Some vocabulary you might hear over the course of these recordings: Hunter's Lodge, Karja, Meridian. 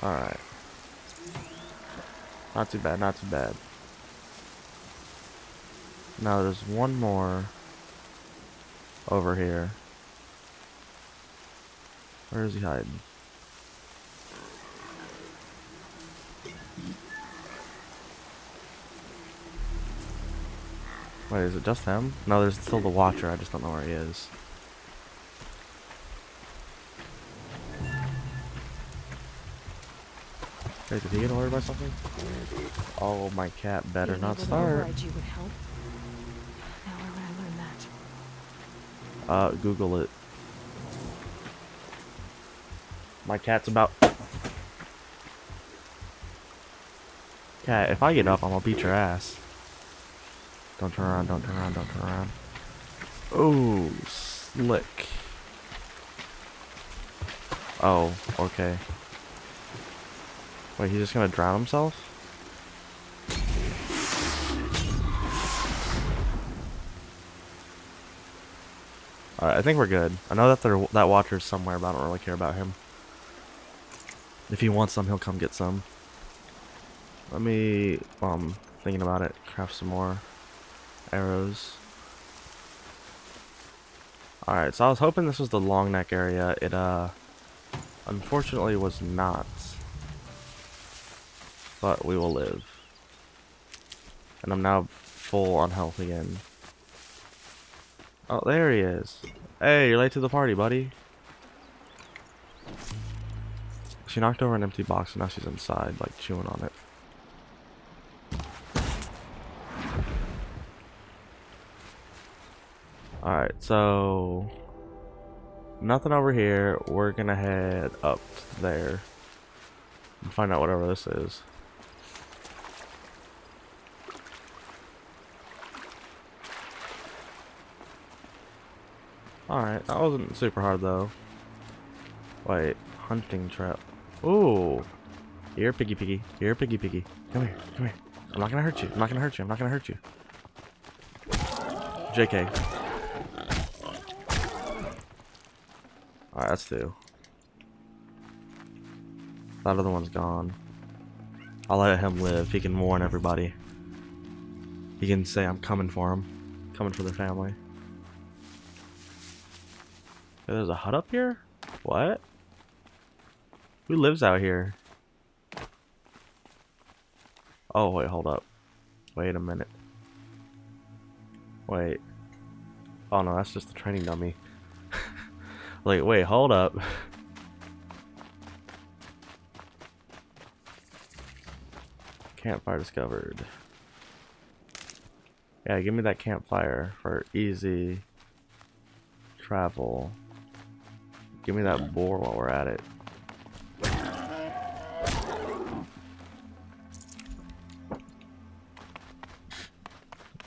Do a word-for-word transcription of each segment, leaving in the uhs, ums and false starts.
Alright. Not too bad, not too bad. Now there's one more over here. Where is he hiding? Wait, is it just him? No, there's still the watcher, I just don't know where he is. Wait, did he get alerted by something? Oh, my cat better not start. Uh, Google it. My cat's about... Cat, if I get up, I'm gonna beat your ass. Don't turn around, don't turn around, don't turn around. Oh, slick. Oh, okay. Wait, he's just gonna drown himself? Alright, I think we're good. I know that there, that watcher's somewhere, but I don't really care about him. If he wants some, he'll come get some. Let me, um, thinking about it, craft some more arrows. Alright, so I was hoping this was the long neck area. It, uh, unfortunately was not. But we will live. And I'm now full on health again. Oh, there he is. Hey, you're late to the party, buddy. She knocked over an empty box and now she's inside, like, chewing on it. Alright, so... nothing over here. We're gonna head up there. And find out whatever this is. Alright, that wasn't super hard though. Wait, hunting trap. Ooh! Here, piggy piggy. Here, piggy piggy. Come here, come here. I'm not gonna hurt you. I'm not gonna hurt you. I'm not gonna hurt you. J K. Alright, that's two. That other one's gone. I'll let him live. He can warn everybody. He can say I'm coming for him. Coming for their family. There's a hut up here? What? Who lives out here? Oh, wait, hold up. Wait a minute. Wait. Oh, no, that's just the training dummy. Like, wait, hold up. Campfire discovered. Yeah, give me that campfire for easy travel. Give me that boar while we're at it.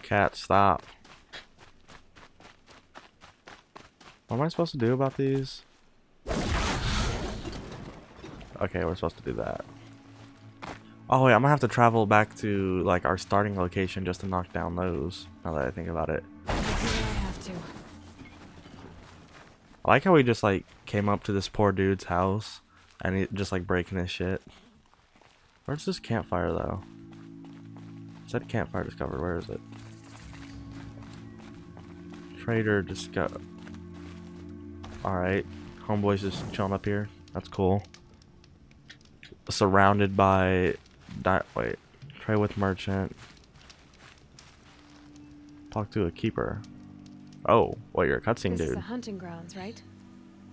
Cat, stop. What am I supposed to do about these? Okay, we're supposed to do that. Oh wait, I'm gonna have to travel back to like our starting location just to knock down those, now that I think about it. I have to. I like how we just like came up to this poor dude's house and he just like breaking his shit. Where's this campfire though? It said campfire discovered. Where is it? Trader discover. Alright. Homeboy's just chilling up here. That's cool. Surrounded by di wait. Trade with merchant. Talk to a keeper. Oh, well, you're a cutscene dude. This is the hunting grounds, right?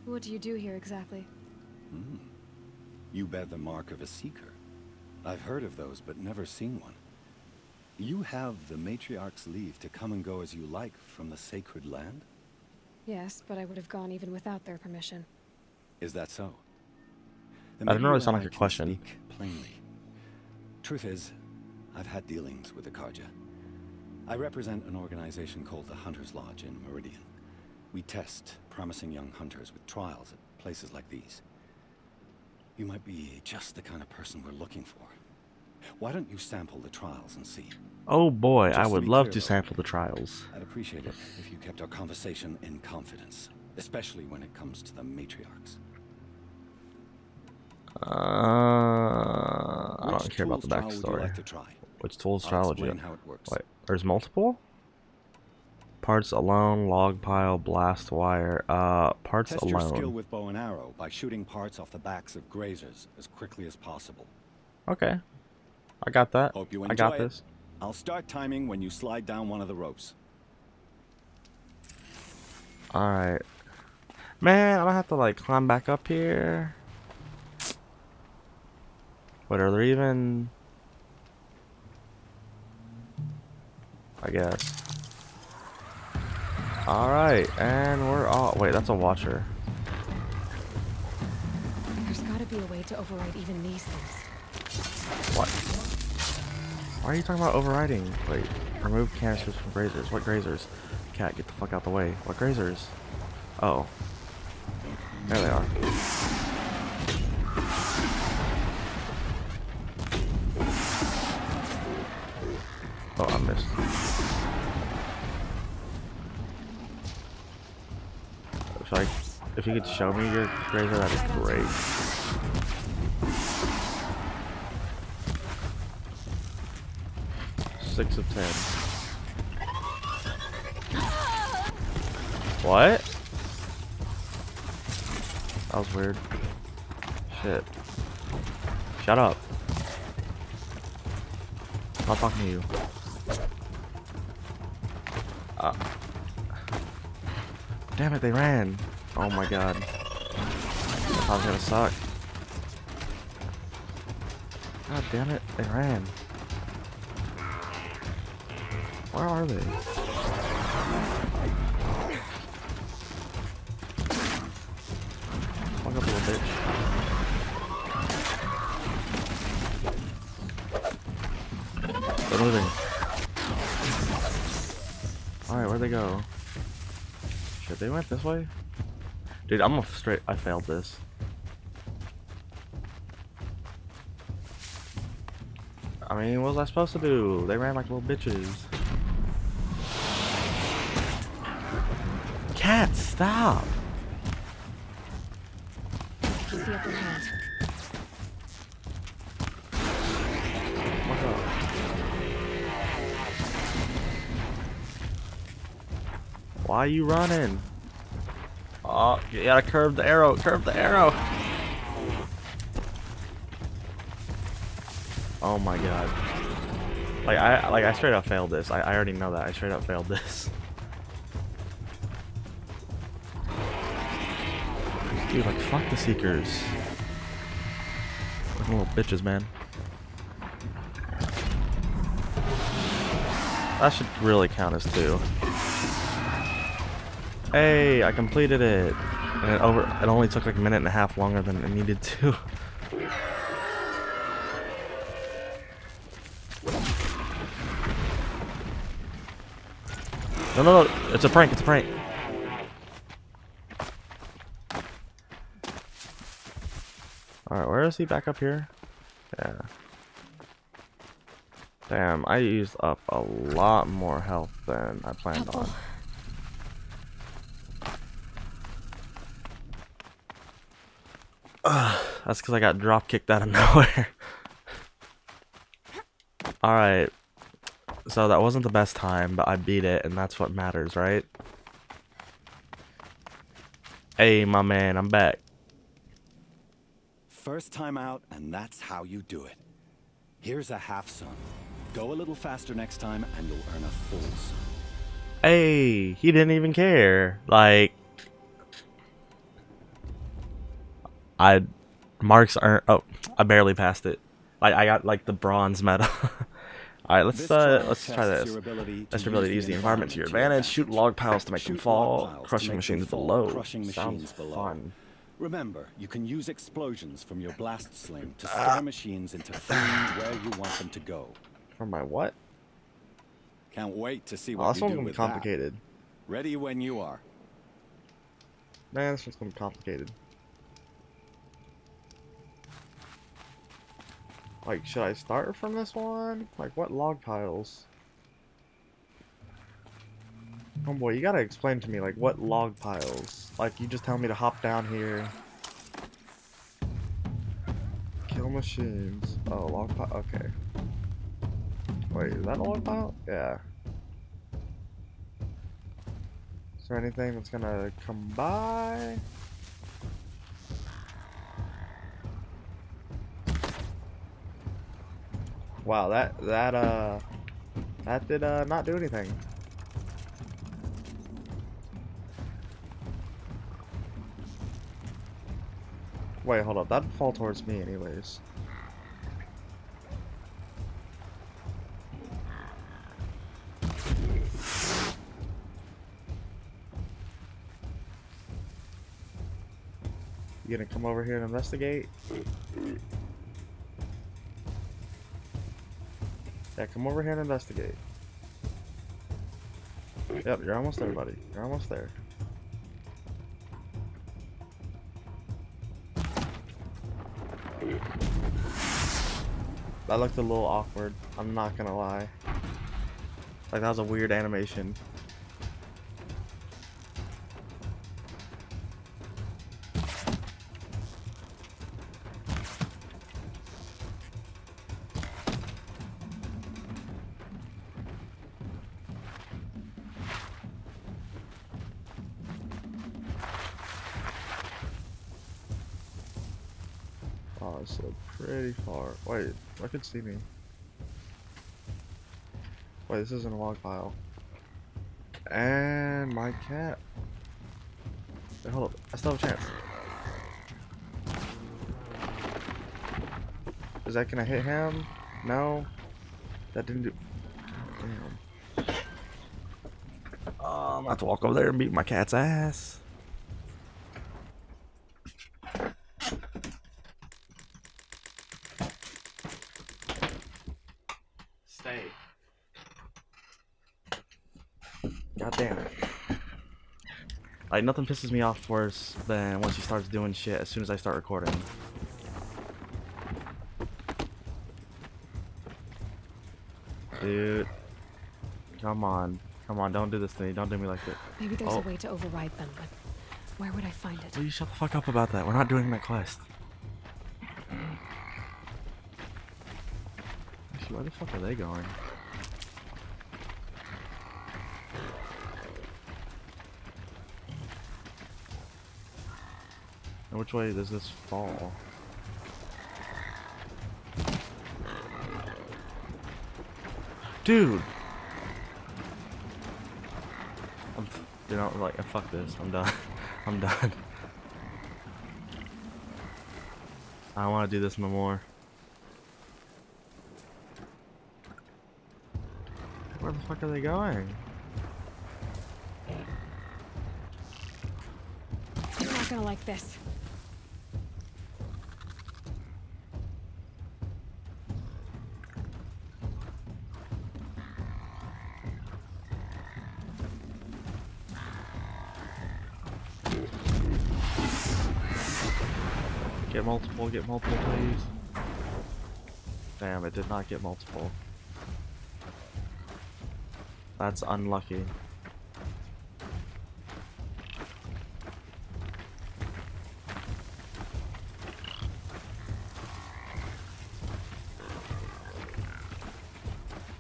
What do you do here exactly? Mm. You bear the mark of a seeker. I've heard of those, but never seen one. You have the matriarch's leave to come and go as you like from the sacred land? Yes, but I would have gone even without their permission. Is that so? That didn't really sound like a question. Plainly. Truth is, I've had dealings with the Karja. I represent an organization called the Hunter's Lodge in Meridian. We test promising young hunters with trials at places like these. You might be just the kind of person we're looking for. Why don't you sample the trials and see? Oh boy, just I would to love clear, to sample the trials. I'd appreciate it if you kept our conversation in confidence, especially when it comes to the matriarchs. Uh... care about the backstory. Like to Which tools trial would you? Wait, there's multiple? Parts alone, log pile, blast wire, uh, parts Test alone. Test your skill with bow and arrow by shooting parts off the backs of grazers as quickly as possible. Okay. I got that. Hope you enjoy I got it. this. I'll start timing when you slide down one of the ropes. Alright. Man, I'm gonna have to like climb back up here. What are there even? I guess. Alright, and we're all. Wait, that's a watcher. There's gotta be a way to override even these things. What? Why are you talking about overriding? Wait, remove canisters from grazers. What grazers? Cat, get the fuck out the way. What grazers? Oh. There they are. Oh, I missed. Like, if you could show me your grazer, that'd be great. Six of ten. What? That was weird. Shit. Shut up. I'm not talking to you. Uh. Damn it, they ran. Oh my god. That's probably gonna suck. God damn it, they ran. Where are they? Fuck up, little bitch. They're moving. Alright, where'd they go? They went this way? Dude, I'm a straight. I failed this. I mean, what was I supposed to do? They ran like little bitches. Cat, stop! Keep the upper hand. Why are you running? Oh, you gotta curve the arrow, curve the arrow. Oh my god. Like I like I straight up failed this. I, I already know that. I straight up failed this. Dude, like fuck the seekers. Those little bitches, man. That should really count as two. Hey, I completed it, and it over. It only took like a minute and a half longer than it needed to. No, no, no! It's a prank! It's a prank! All right, where is he? Back up here? Yeah. Damn, I used up a lot more health than I planned on. That's because I got drop kicked out of nowhere. Alright. So that wasn't the best time, but I beat it, and that's what matters, right? Hey, my man, I'm back. First time out, and that's how you do it. Here's a half sun. Go a little faster next time, and you'll earn a full sun. Hey, he didn't even care. Like... I... Marks aren't. Oh, I barely passed it. Like I got like the bronze medal. All right, let's uh, let's try this. Your ability to use the environment to your advantage. Shoot log piles to make them fall. Crushing machines below. Sounds fun. Remember, you can use explosions from your blast sling to ah. stir machines into frame where you want them to go. From my what? Can't wait to see what oh, you do with that. That's gonna be complicated. That. Ready when you are. Man, this one's gonna be complicated. Like, should I start from this one? Like, what log piles? Oh boy, you gotta explain to me, like, what log piles? Like, you just tell me to hop down here. Kill machines. Oh, log pile. Okay. Wait, is that a log pile? Yeah. Is there anything that's gonna come by? Wow, that that uh, that did uh not do anything. Wait, hold up. That'd fall towards me anyways. You gonna come over here and investigate? Yeah, come over here and investigate. Yep, you're almost there, buddy. You're almost there. That looked a little awkward, I'm not gonna lie. Like, that was a weird animation. Oh, it's so pretty far. Wait, I could see me. Wait, this isn't a log pile. And my cat. Wait, hold up. I still have a chance. Is that gonna hit him? No. That didn't do. Damn. Um, I'm gonna have to walk over there and beat my cat's ass. God damn it. Like, nothing pisses me off worse than once she starts doing shit as soon as I start recording. Dude. Come on. Come on, don't do this to me. Don't do me like this. Maybe there's oh. a way to override them, but where would I find it? Will you shut the fuck up about that? We're not doing that quest. Actually, where the fuck are they going? And which way does this fall? Dude! I'm, you know, like, fuck this. I'm done. I'm done. I don't want to do this no more. Where the fuck are they going? I'm not gonna like this. Get multiple, get multiple, please. Damn, it did not get multiple. That's unlucky.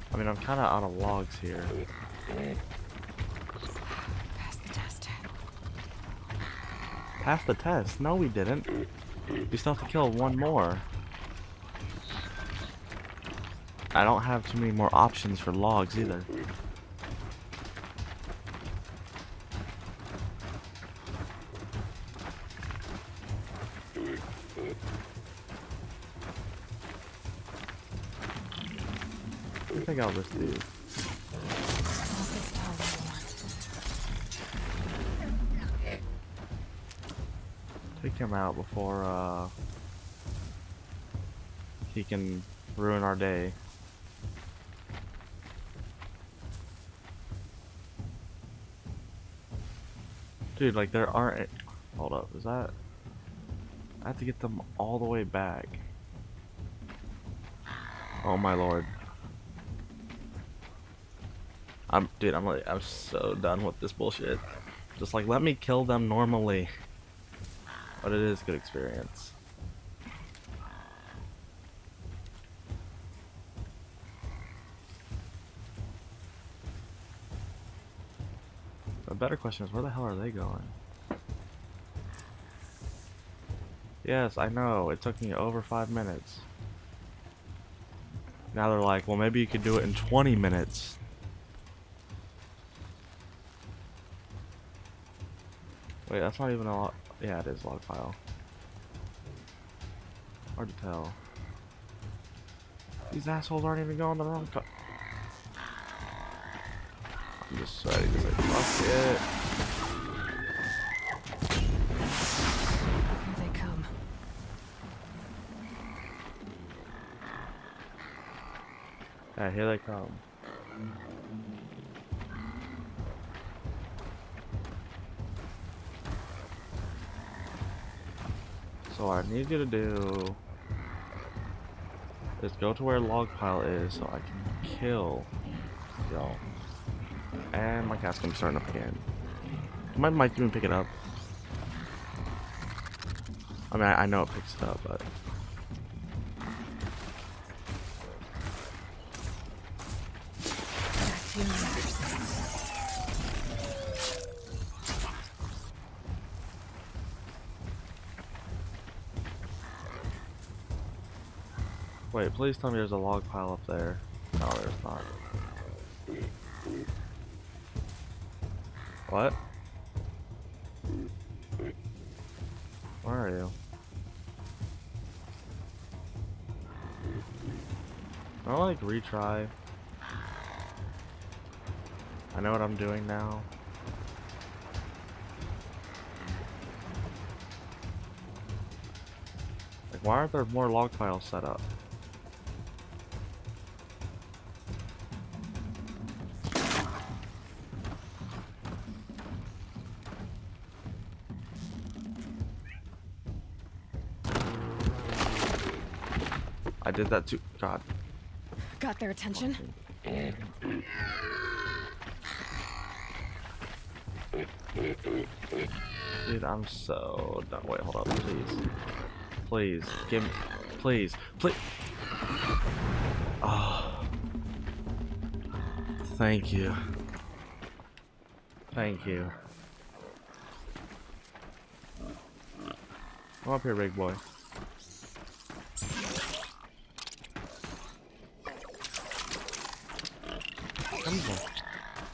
I mean, I'm kind of out of logs here. Pass the test. Pass the test? No, we didn't. We still have to kill one more. I don't have too many more options for logs either. I think I'll just do. Take him out before uh, he can ruin our day. Dude, like there aren't... Hold up, is that... I have to get them all the way back. Oh my lord. I'm, dude, I'm like, I'm so done with this bullshit. Just like, let me kill them normally. But it is a good experience. better question is, where the hell are they going? Yes, I know. It took me over five minutes. Now they're like, well, maybe you could do it in twenty minutes. Wait, that's not even a log. Yeah, it is log file. Hard to tell. These assholes aren't even going the wrong cut. I'm just sorry, because I fucked it. Here they come. Yeah, here they come. So what I need you to do is go to where log pile is so I can kill y'all. And my cast is starting up again. My mic didn't pick it up. I mean, I, I know it picks it up, but wait, please tell me there's a log pile up there. No, there's not. What? Where are you? Can I like retry? I know what I'm doing now. Like, why aren't there more log piles set up? I did that too. God. Got their attention. Dude, I'm so done. Wait, hold up, please. Please, give me. Please, please. Oh. Thank you. Thank you. Come up here, big boy. Come on.